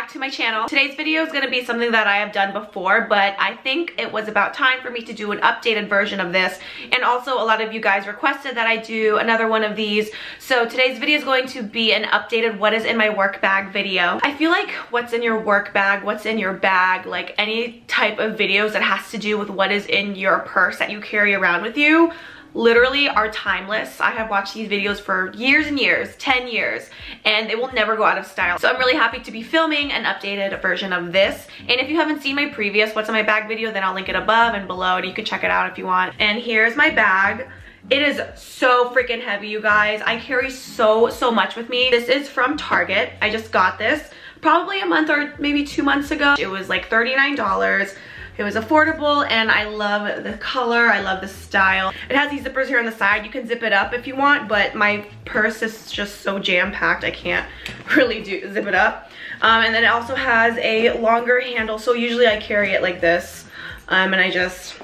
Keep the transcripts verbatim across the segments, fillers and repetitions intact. back to my channel. Today's video is going to be something that I have done before, but I think it was about time for me to do an updated version of this, and also a lot of you guys requested that I do another one of these. So today's video is going to be an updated what is in my work bag video. I feel like what's in your work bag, what's in your bag, like any type of videos that has to do with what is in your purse that you carry around with you, literally are timeless. I have watched these videos for years and years, ten years, and they will never go out of style. So I'm really happy to be filming an updated version of this. And if you haven't seen my previous What's in My Bag video, then I'll link it above and below and you can check it out if you want. And here's my bag. It is so freaking heavy, you guys. I carry so, so much with me. This is from Target. I just got this probably a month or maybe two months ago. It was like thirty-nine dollars. It was affordable and I love the color, I love the style. It has these zippers here on the side. You can zip it up if you want, but my purse is just so jam-packed I can't really do zip it up. Um, and then it also has a longer handle, so usually I carry it like this, um, and I just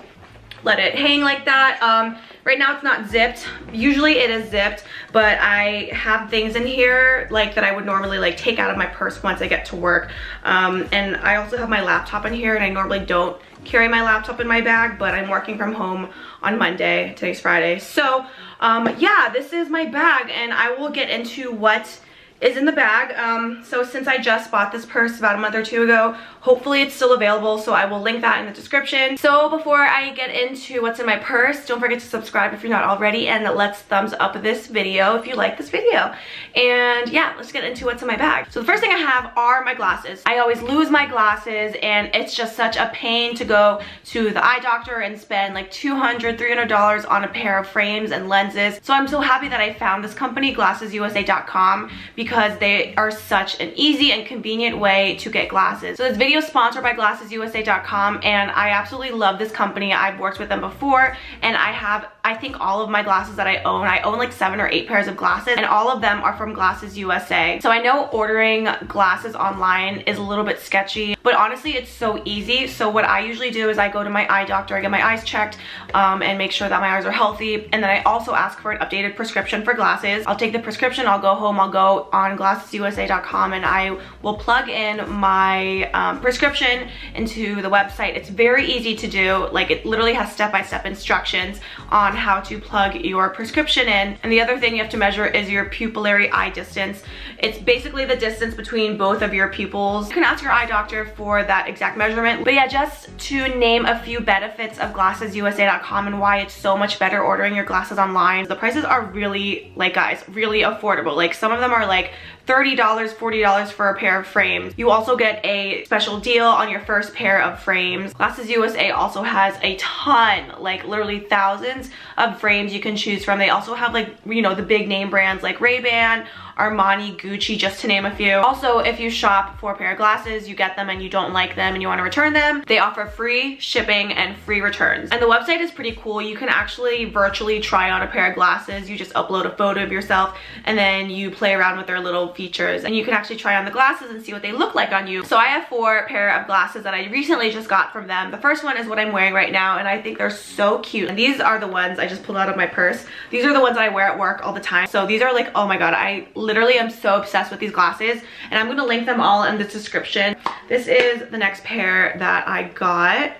let it hang like that. Um, right now it's not zipped. Usually it is zipped, but I have things in here like that I would normally like take out of my purse once I get to work. Um, and I also have my laptop in here, and I normally don't carry my laptop in my bag, but I'm working from home on Monday. Today's Friday. So um, yeah, this is my bag, and I will get into what is in the bag. Um, so since I just bought this purse about a month or two ago, hopefully it's still available, so I will link that in the description. So before I get into what's in my purse, don't forget to subscribe if you're not already, and let's thumbs up this video if you like this video. And yeah, let's get into what's in my bag. So the first thing I have are my glasses. I always lose my glasses, and it's just such a pain to go to the eye doctor and spend like two hundred, three hundred dollars on a pair of frames and lenses. So I'm so happy that I found this company, Glasses U S A dot com, because because they are such an easy and convenient way to get glasses. So this video is sponsored by Glasses U S A dot com, and I absolutely love this company. I've worked with them before, and I have, I think, all of my glasses that I own. I own like seven or eight pairs of glasses, and all of them are from Glasses U S A. So I know ordering glasses online is a little bit sketchy, but honestly, it's so easy. So what I usually do is I go to my eye doctor, I get my eyes checked, um, and make sure that my eyes are healthy, and then I also ask for an updated prescription for glasses. I'll take the prescription, I'll go home, I'll go on Glasses U S A dot com, and I will plug in my um, prescription into the website. It's very easy to do. Like, it literally has step-by-step instructions on how to plug your prescription in. And the other thing you have to measure is your pupillary eye distance. It's basically the distance between both of your pupils. You can ask your eye doctor for that exact measurement. But yeah, just to name a few benefits of Glasses U S A dot com and why it's so much better ordering your glasses online. The prices are really, like, guys, really affordable. Like, some of them are like thirty dollars, forty dollars for a pair of frames. You also get a special deal on your first pair of frames. Glasses U S A also has a ton, like literally thousands of frames you can choose from. They also have, like, you know, the big name brands like Ray-Ban, Armani, Gucci, just to name a few. Also, if you shop for a pair of glasses, you get them and you don't like them and you want to return them, they offer free shipping and free returns. And the website is pretty cool. You can actually virtually try on a pair of glasses. You just upload a photo of yourself, and then you play around with their little features, and you can actually try on the glasses and see what they look like on you. So I have four pair of glasses that I recently just got from them. The first one is what I'm wearing right now, and I think they're so cute. And these are the ones I just pulled out of my purse. These are the ones that I wear at work all the time. So these are like, oh my god, I literally am so obsessed with these glasses, and I'm gonna link them all in the description. This is the next pair that I got.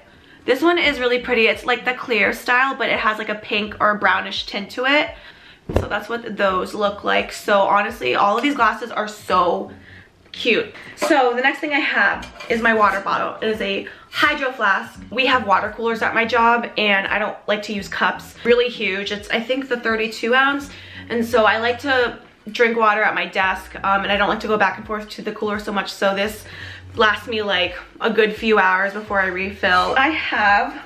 This one is really pretty. It's like the clear style, but it has like a pink or brownish tint to it. So that's what those look like. So honestly, all of these glasses are so cute. So the next thing I have is my water bottle. It is a Hydro Flask. We have water coolers at my job, and I don't like to use cups. Really huge. It's, I think, the thirty-two ounce, and so I like to drink water at my desk, um, and I don't like to go back and forth to the cooler so much, so this lasts me like a good few hours before I refill. I have,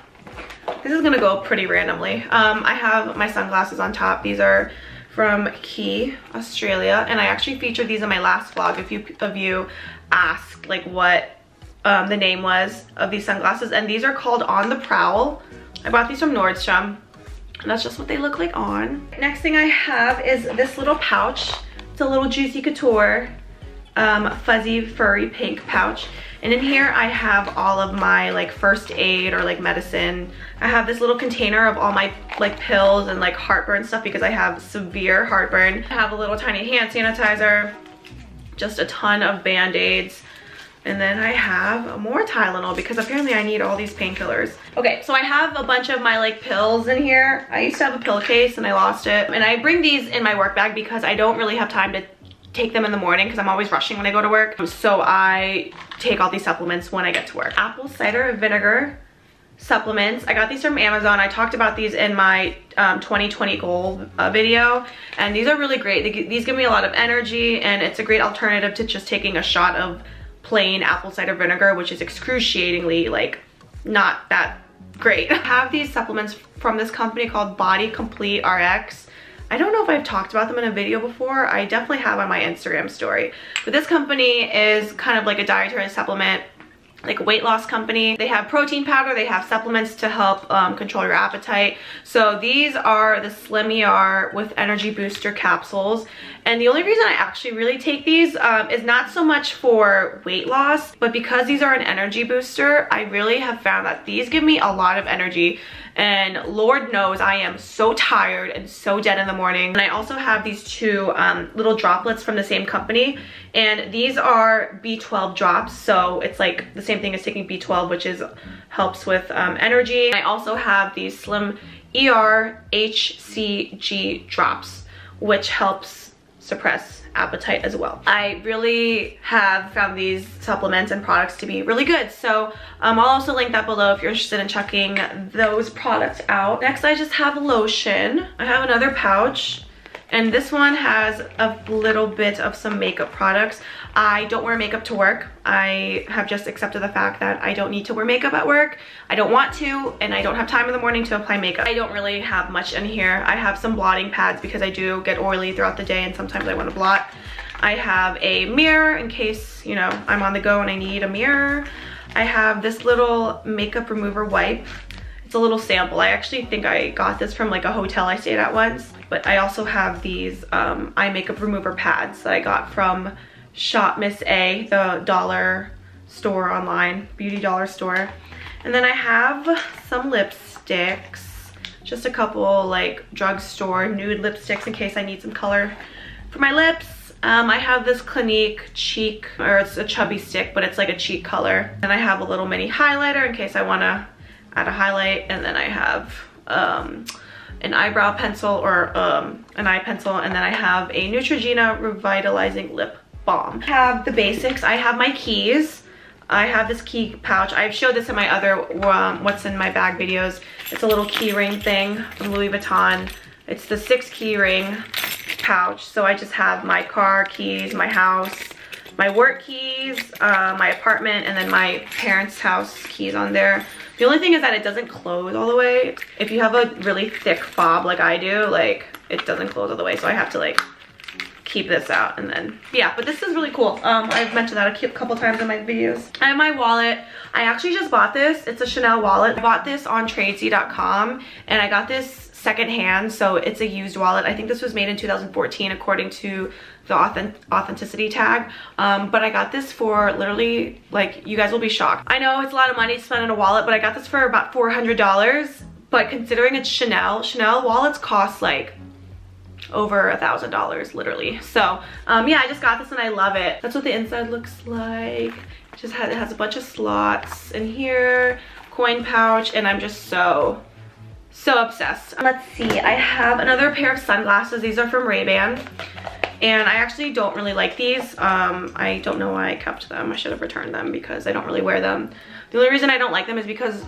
this is gonna go pretty randomly, um, I have my sunglasses on top. These are from Key Australia, and I actually featured these in my last vlog. If you of you asked like what um, the name was of these sunglasses, and these are called On the Prowl. I bought these from Nordstrom. And that's just what they look like on. Next thing I have is this little pouch. It's a little Juicy Couture um, fuzzy furry pink pouch. And in here I have all of my like first aid or like medicine. I have this little container of all my like pills and like heartburn stuff because I have severe heartburn. I have a little tiny hand sanitizer, just a ton of band-aids. And then I have more Tylenol because apparently I need all these painkillers. Okay, so I have a bunch of my like pills in here. I used to have a pill case and I lost it. And I bring these in my work bag because I don't really have time to take them in the morning because I'm always rushing when I go to work. So I take all these supplements when I get to work. Apple cider vinegar supplements. I got these from Amazon. I talked about these in my um, twenty twenty goal uh, video, and these are really great. They, these give me a lot of energy, and it's a great alternative to just taking a shot of plain apple cider vinegar, which is excruciatingly like not that great. I have these supplements from this company called Body Complete R X. I don't know if I've talked about them in a video before. I definitely have on my Instagram story. But this company is kind of like a dietary supplement, like a weight loss company. They have protein powder, they have supplements to help um, control your appetite. So these are the Slim E R with Energy Booster capsules. And the only reason I actually really take these um, is not so much for weight loss, but because these are an energy booster, I really have found that these give me a lot of energy. And Lord knows I am so tired and so dead in the morning. And I also have these two um, little droplets from the same company. And these are B twelve drops, so it's like the same thing as taking B twelve, which is helps with um, energy. And I also have these Slim E R H C G drops, which helps suppress appetite as well. I really have found these supplements and products to be really good. So um, I'll also link that below if you're interested in checking those products out. Next, I just have lotion. I have another pouch, and this one has a little bit of some makeup products. I don't wear makeup to work. I have just accepted the fact that I don't need to wear makeup at work. I don't want to, and I don't have time in the morning to apply makeup. I don't really have much in here. I have some blotting pads because I do get oily throughout the day and sometimes I want to blot. I have a mirror in case, you know, I'm on the go and I need a mirror. I have this little makeup remover wipe. It's a little sample. I actually think I got this from like a hotel I stayed at once. But I also have these um, eye makeup remover pads that I got from Shop Miss A, the dollar store online, beauty dollar store. And then I have some lipsticks, just a couple like drugstore nude lipsticks in case I need some color for my lips. Um, I have this Clinique cheek, or it's a chubby stick, but it's like a cheek color. And I have a little mini highlighter in case I want to add a highlight. And then I have um, an eyebrow pencil or um, an eye pencil. And then I have a Neutrogena Revitalizing Lip Balm. I have the basics. I have my keys. I have this key pouch. I've showed this in my other um, what's in my bag videos. It's a little key ring thing from Louis Vuitton. It's the six key ring pouch. So I just have my car keys, my house, my work keys, uh, my apartment, and then my parents' house keys on there. The only thing is that it doesn't close all the way. If you have a really thick fob like I do, like it doesn't close all the way, so I have to like keep this out. And then yeah, but this is really cool. um I've mentioned that a couple times in my videos. I have my wallet. I actually just bought this. It's a Chanel wallet. I bought this on Tradesy dot com, and I got this secondhand, so it's a used wallet. I think this was made in two thousand fourteen according to the authentic authenticity tag, um, but I got this for literally, like, you guys will be shocked. I know it's a lot of money to spend on a wallet, but I got this for about four hundred dollars, but considering it's Chanel, Chanel wallets cost like over a thousand dollars literally. So um, yeah, I just got this and I love it. That's what the inside looks like. It just has, it has a bunch of slots in here, coin pouch, and I'm just so So obsessed. Let's see, I have another pair of sunglasses. These are from Ray-Ban, and I actually don't really like these. Um, I don't know why I kept them. I should have returned them because I don't really wear them. The only reason I don't like them is because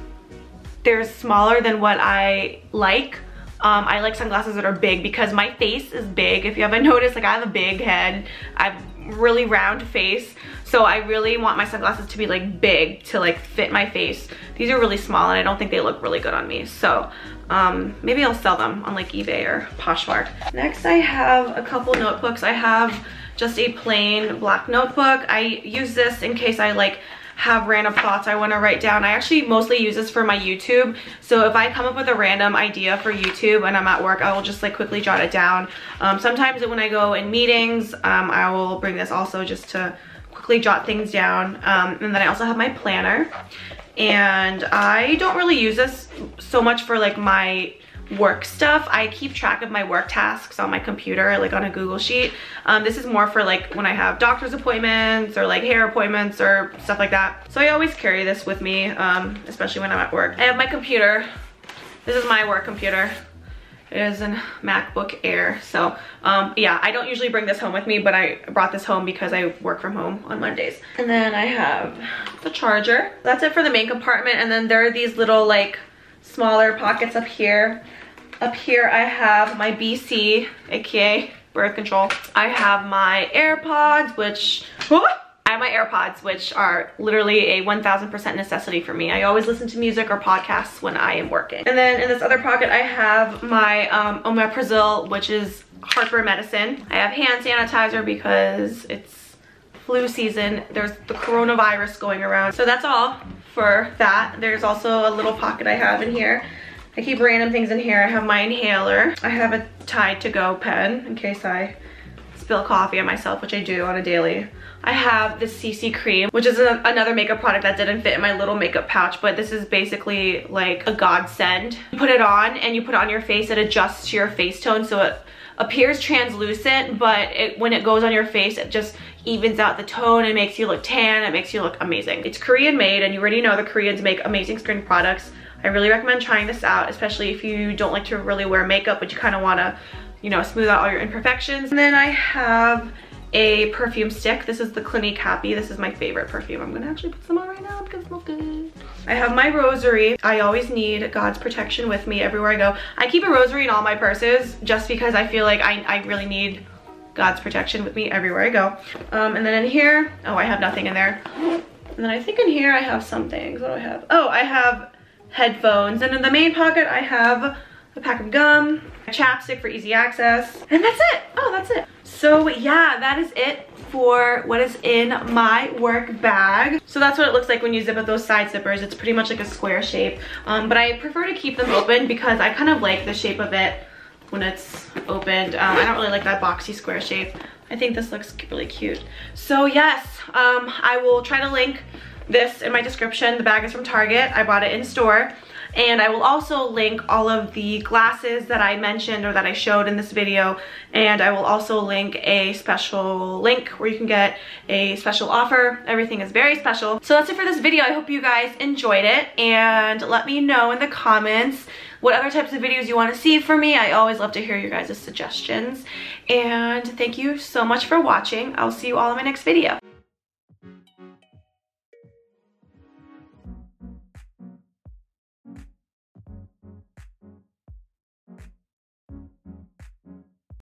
they're smaller than what I like. Um, I like sunglasses that are big because my face is big. If you haven't noticed, like, I have a big head. I have really round face. So I really want my sunglasses to be like big to like fit my face. These are really small and I don't think they look really good on me. So um, maybe I'll sell them on like eBay or Poshmark. Next, I have a couple notebooks. I have just a plain black notebook. I use this in case I like have random thoughts I want to write down. I actually mostly use this for my YouTube. So if I come up with a random idea for YouTube and I'm at work, I will just like quickly jot it down. Um, sometimes when I go in meetings, um, I will bring this also just to quickly jot things down. Um, and then I also have my planner, and I don't really use this so much for like my work stuff. I keep track of my work tasks on my computer, like on a Google sheet. Um, this is more for like when I have doctor's appointments or like hair appointments or stuff like that. So I always carry this with me, um, especially when I'm at work. I have my computer. This is my work computer. It is a MacBook Air. So um, yeah, I don't usually bring this home with me, but I brought this home because I work from home on Mondays. And then I have the charger. That's it for the main compartment. And then there are these little like smaller pockets up here. Up here I have my B C, aka birth control. I have my AirPods, which, whoop, I have my AirPods, which are literally a one thousand percent necessity for me. I always listen to music or podcasts when I am working. And then in this other pocket I have my um, Omeprazole, which is heartburn medicine. I have hand sanitizer because it's flu season. There's the coronavirus going around. So that's all for that. There's also a little pocket I have in here. I keep random things in here. I have my inhaler. I have a Tide to go pen in case I spill coffee on myself, which I do on a daily. I have this C C cream, which is a, another makeup product that didn't fit in my little makeup pouch, but this is basically like a godsend. You put it on and you put it on your face. It adjusts to your face tone, so it appears translucent, but it, when it goes on your face, it just evens out the tone. It makes you look tan. It makes you look amazing. It's Korean made, and you already know the Koreans make amazing skin products. I really recommend trying this out, especially if you don't like to really wear makeup, but you kind of want to, you know, smooth out all your imperfections. And then I have a perfume stick. This is the Clinique Happy. This is my favorite perfume. I'm gonna actually put some on right now because it smells good. I have my rosary. I always need God's protection with me everywhere I go. I keep a rosary in all my purses just because I feel like I, I really need God's protection with me everywhere I go. Um, and then in here, oh, I have nothing in there. And then I think in here I have some things. What do I have? Oh, I have headphones. And in the main pocket I have a pack of gum, a chapstick for easy access, and that's it. Oh, that's it. So yeah, that is it for what is in my work bag. So that's what it looks like when you zip up those side zippers. It's pretty much like a square shape, um, but I prefer to keep them open because I kind of like the shape of it when it's opened. Um, I don't really like that boxy square shape. I think this looks really cute. So yes, um, I will try to link this in my description. The bag is from Target. I bought it in store. And I will also link all of the glasses that I mentioned or that I showed in this video. And I will also link a special link where you can get a special offer. Everything is very special. So that's it for this video. I hope you guys enjoyed it. And let me know in the comments what other types of videos you want to see from me. I always love to hear your guys' suggestions. And thank you so much for watching. I'll see you all in my next video.